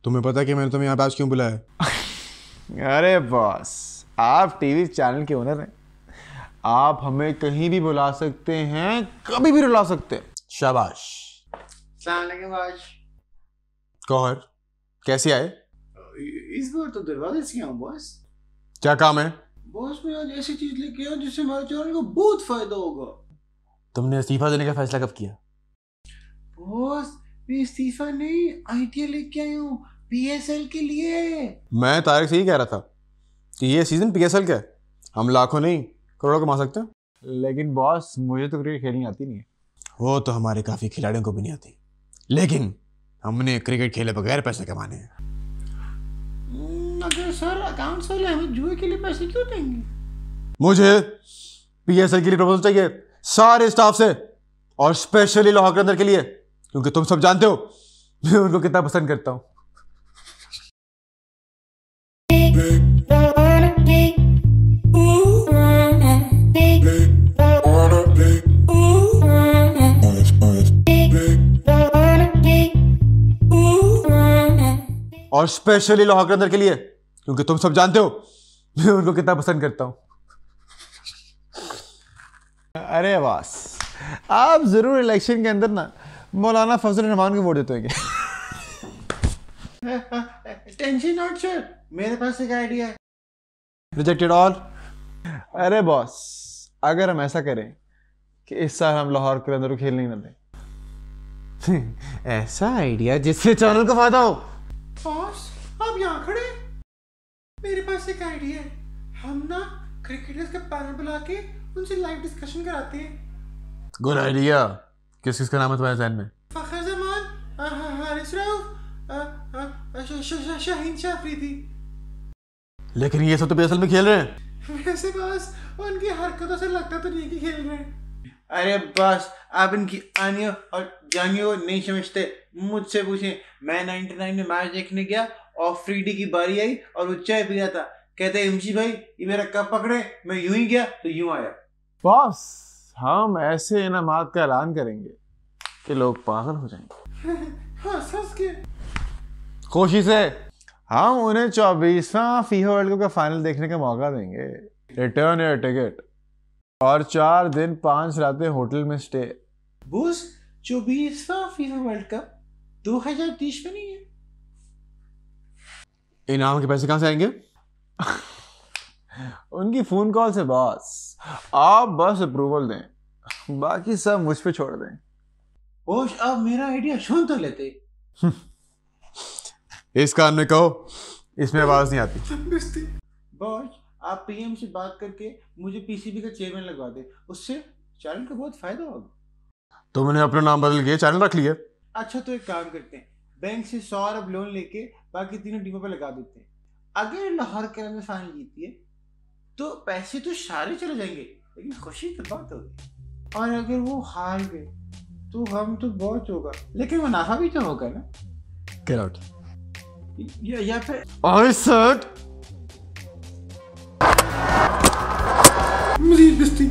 तुम्हें पता कि मैंने तुम्हें यहाँ पास क्यों बुलाया? अरे बॉस, आप टीवी चैनल के ओनर हैं, आप हमें कहीं भी बुला सकते हैं, कभी भी रुला सकते हैं। शाबाश। कौहर कैसे आए? इस बार तो दरवाजे से आऊं बॉस। क्या काम है? बॉस मैं आज ऐसी चीज लेके आऊं जिससे हमारे चैनल को बहुत फायदा होगा। तुमने इस्तीफा देने का फैसला कब किया? बॉस मैं इस्तीफा नहीं, आईडिया लेके आई हूं पीएसएल के लिए। मैं तारिक से ही कह रहा था कि ये सीजन पीएसएल का है, हम लाखों नहीं करोड़ों कमा सकते हैं। लेकिन बॉस मुझे तो क्रिकेट खेलनी आती नहीं है। वो तो हमारे काफ़ी खिलाड़ियों को भी नहीं आती, लेकिन हमने क्रिकेट खेले बगैर पैसे कमाने हैं। अगर सर अकाउंट्स वाले हमें जुए के लिए पैसे क्यों देंगे? मुझे पीएसएल के लिए प्रपोजल चाहिए सारे स्टाफ से, और स्पेशली लोहागढ़ अंदर के लिए, क्योंकि तुम सब जानते हो मैं उनको कितना पसंद करता हूँ। और स्पेशली लोहागढ़ अंदर के लिए, क्योंकि तुम सब जानते हो मैं उनको कितना पसंद करता हूँ। अरे वास, आप जरूर इलेक्शन के अंदर ना मौलाना फजल रहमान को वोट देते होंगे। टेंशन नॉट सर, मेरे पास एक आइडिया है। Rejected all. अरे बॉस, अगर हम ऐसा करें कि इस साल हम लाहौर के अंदर खेलने ना दें। ऐसा आइडिया जिससे चैनल को फायदा हो। बॉस आप यहाँ खड़े, मेरे पास एक आइडिया है। हम ना क्रिकेटर्स का पैनल बुला के उनसे लाइव डिस्कशन कराते हैं। Good idea. किस किस का नाम है तुम्हारे जहन में? फखर जमान, हारिस रऊफ, शाहीन शाफरीदी। लेकिन ये सब तो पीएसएल में खेल रहे हैं। वैसे बस उनकी हरकतों से लगता तो नहीं कि खेल रहे हैं। अरे बस आप इनकी आनियों और जानियों नहीं समझते। मुझसे पूछें, मैं 99 में मैच देखने गया और फ्रीडी की बारी आई और वो चाय पी रहा था, कहते हिमशी भाई ये मेरा कप पकड़े, मैं यूं ही गया तो यूं आया। बॉस हम ऐसे इनामात का ऐलान करेंगे कि लोग पागल हो जाएंगे। खुशी से हम उन्हें 24वां फीफा वर्ल्ड कप का फाइनल देखने का मौका देंगे। रिटर्न या टिकट और 4 दिन 5 रातें होटल में स्टे। बॉस 24वां फीफा वर्ल्ड कप 2030 में नहीं है। इनाम के पैसे कहाँ से आएंगे? उनकी फोन कॉल से बॉस, आप बस अप्रूवल दें, बाकी सब मुझ पे छोड़ दें। बॉस आप मेरा आइडिया सुन तो लेते। इस कान में कहो, इसमें आवाज नहीं आती। बॉस आप पीएम से बात करके मुझे पीसीबी का चेयरमैन लगवा दे, उससे चैनल को बहुत फायदा होगा। तुमने अपना नाम बदल के चैनल रख लिया। अच्छा तो एक काम करते हैं, बैंक से 100 अरब लोन लेके बाकी 3 टीमों पर लगा देते हैं। अगर लाहौर के अंदर फाइनल जीती है तो पैसे तो सारे चले जाएंगे, लेकिन खुशी तो बहुत होगी। और अगर वो हार गए तो हम तो बहुत होगा, लेकिन मुनाफा भी तो होगा ना। Get out. या फिर आई सेड। मजीद बिस्ती।